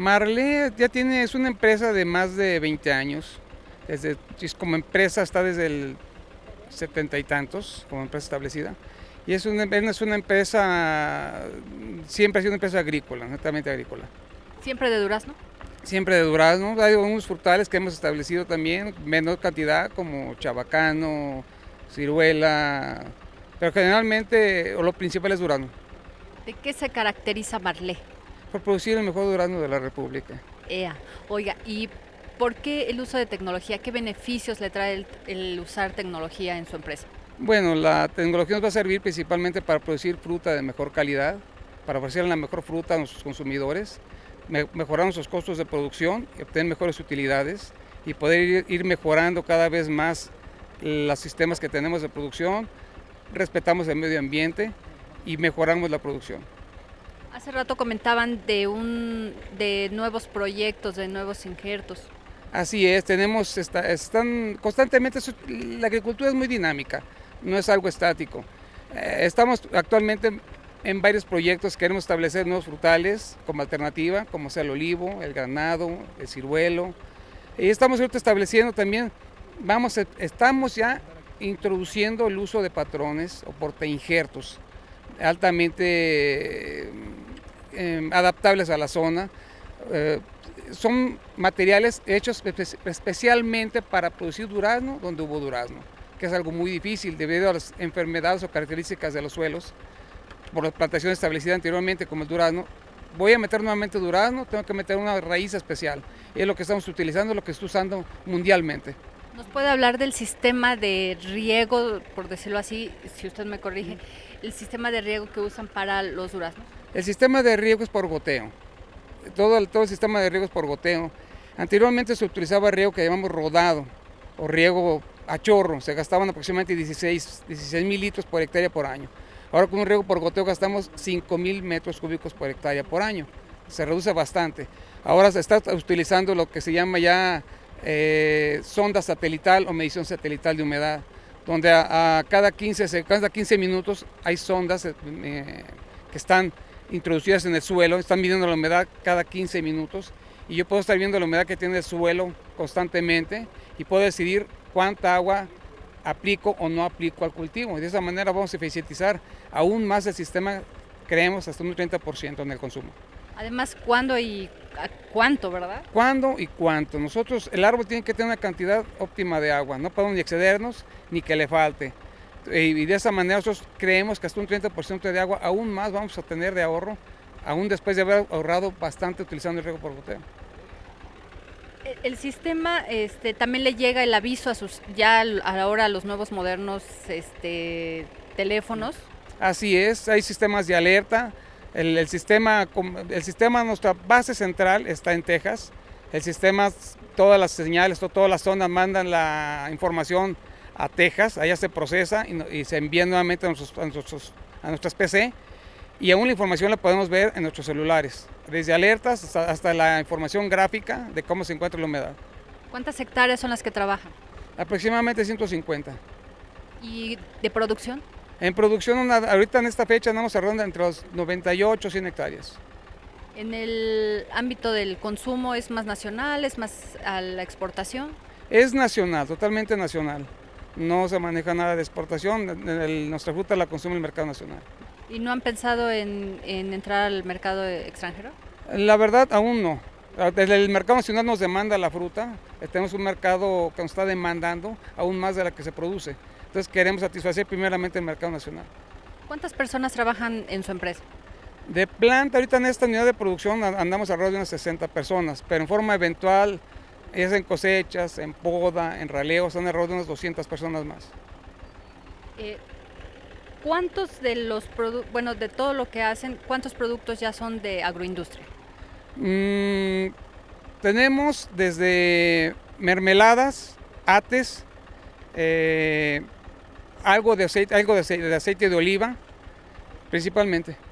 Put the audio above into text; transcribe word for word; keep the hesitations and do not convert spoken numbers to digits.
Marlee ya tiene, es una empresa de más de veinte años, desde, es como empresa está desde el setenta y tantos, como empresa establecida, y es una, es una empresa, siempre ha sido una empresa agrícola, netamente agrícola. ¿Siempre de durazno? Siempre de durazno, hay unos frutales que hemos establecido también, menor cantidad, como chabacano, ciruela, pero generalmente lo principal es durazno. ¿De qué se caracteriza Marlee? Por producir el mejor durazno de la República. Ea. Oiga, ¿y por qué el uso de tecnología? ¿Qué beneficios le trae el, el usar tecnología en su empresa? Bueno, la tecnología nos va a servir principalmente para producir fruta de mejor calidad, para ofrecer la mejor fruta a nuestros consumidores, me, mejorar nuestros costos de producción, obtener mejores utilidades y poder ir, ir mejorando cada vez más los sistemas que tenemos de producción, respetamos el medio ambiente y mejoramos la producción. Hace rato comentaban de, un, de nuevos proyectos, de nuevos injertos. Así es, tenemos, está, están constantemente, la agricultura es muy dinámica, no es algo estático. Eh, estamos actualmente en varios proyectos, queremos establecer nuevos frutales como alternativa, como sea el olivo, el granado, el ciruelo. Y estamos ahorita estableciendo también, vamos, estamos ya introduciendo el uso de patrones o porta injertos altamente Eh, adaptables a la zona, eh, son materiales hechos especialmente para producir durazno donde hubo durazno, que es algo muy difícil debido a las enfermedades o características de los suelos por las plantaciones establecidas anteriormente como el durazno. Voy a meter nuevamente durazno, tengo que meter una raíz especial, es lo que estamos utilizando, lo que está usando mundialmente. ¿Nos puede hablar del sistema de riego, por decirlo así, si usted me corrige, el sistema de riego que usan para los duraznos? El sistema de riego es por goteo, todo el, todo el sistema de riego es por goteo. Anteriormente se utilizaba riego que llamamos rodado o riego a chorro, se gastaban aproximadamente dieciséis mil litros por hectárea por año. Ahora con un riego por goteo gastamos cinco mil metros cúbicos por hectárea por año, se reduce bastante. Ahora se está utilizando lo que se llama ya eh, sonda satelital o medición satelital de humedad, donde a, a cada, quince, cada quince minutos hay sondas eh, que están introducidas en el suelo, están midiendo la humedad cada quince minutos y yo puedo estar viendo la humedad que tiene el suelo constantemente y puedo decidir cuánta agua aplico o no aplico al cultivo. Y de esa manera vamos a eficientizar aún más el sistema, creemos hasta un treinta por ciento en el consumo. Además, ¿cuándo y cuánto, verdad? ¿Cuándo y cuánto? Nosotros, el árbol tiene que tener una cantidad óptima de agua, no podemos ni excedernos ni que le falte. Y de esa manera nosotros creemos que hasta un treinta por ciento de agua aún más vamos a tener de ahorro, aún después de haber ahorrado bastante utilizando el riego por goteo. El sistema, este, también le llega el aviso a sus, ya ahora a los nuevos modernos este, teléfonos. Así es, hay sistemas de alerta, el, el, sistema, el sistema, nuestra base central está en Texas, el sistema, todas las señales, todas las zonas mandan la información a Texas, allá se procesa y, y se envía nuevamente a, nuestros, a, nuestros, a nuestras P C y aún la información la podemos ver en nuestros celulares, desde alertas hasta, hasta la información gráfica de cómo se encuentra la humedad. ¿Cuántas hectáreas son las que trabajan? Aproximadamente ciento cincuenta. ¿Y de producción? En producción, una, ahorita en esta fecha andamos a ronda entre los noventa y ocho y cien hectáreas. ¿En el ámbito del consumo es más nacional, es más a la exportación? Es nacional, totalmente nacional. No se maneja nada de exportación, el, nuestra fruta la consume el mercado nacional. ¿Y no han pensado en, en entrar al mercado extranjero? La verdad, aún no. Desde el mercado nacional nos demanda la fruta, tenemos un mercado que nos está demandando aún más de la que se produce. Entonces queremos satisfacer primeramente el mercado nacional. ¿Cuántas personas trabajan en su empresa? De planta, ahorita en esta unidad de producción andamos alrededor de unas sesenta personas, pero en forma eventual es en cosechas, en poda, en raleos, han alrededor de unas doscientas personas más. Eh, ¿Cuántos de los productos, bueno, de todo lo que hacen, cuántos productos ya son de agroindustria? Mm, tenemos desde mermeladas, ates, eh, algo de aceite, algo de aceite de, aceite de oliva, principalmente.